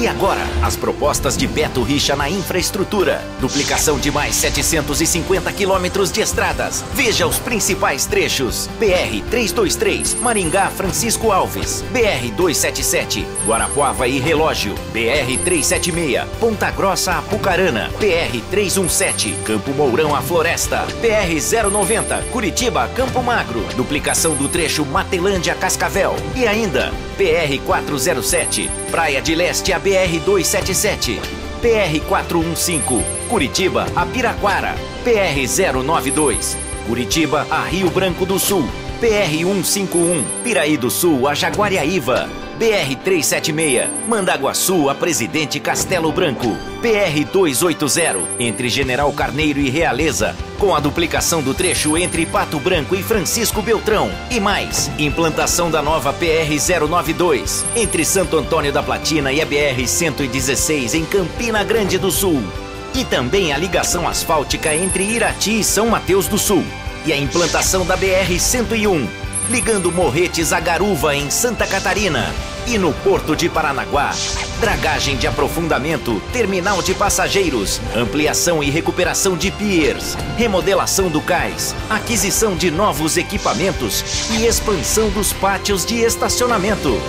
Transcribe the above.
E agora, as propostas de Beto Richa na infraestrutura. Duplicação de mais 750 quilômetros de estradas. Veja os principais trechos. BR-323, Maringá Francisco Alves. BR-277, Guarapuava e Relógio. BR-376, Ponta Grossa a Apucarana. BR-317, Campo Mourão a Floresta. BR-090, Curitiba Campo Magro. Duplicação do trecho Matelândia Cascavel. E ainda, BR-407, Praia de Leste a BR-277, PR-415, Curitiba a Piraquara, PR-092, Curitiba a Rio Branco do Sul, PR-151, Piraí do Sul a Jaguariaíva, BR-376, Mandaguaçu a Presidente Castelo Branco, PR-280, entre General Carneiro e Realeza, com a duplicação do trecho entre Pato Branco e Francisco Beltrão. E mais, implantação da nova PR-092, entre Santo Antônio da Platina e a BR-116 em Campina Grande do Sul. E também a ligação asfáltica entre Irati e São Mateus do Sul. E a implantação da BR-101, ligando Morretes a Garuva em Santa Catarina. E no Porto de Paranaguá, dragagem de aprofundamento, terminal de passageiros, ampliação e recuperação de piers, remodelação do cais, aquisição de novos equipamentos e expansão dos pátios de estacionamento.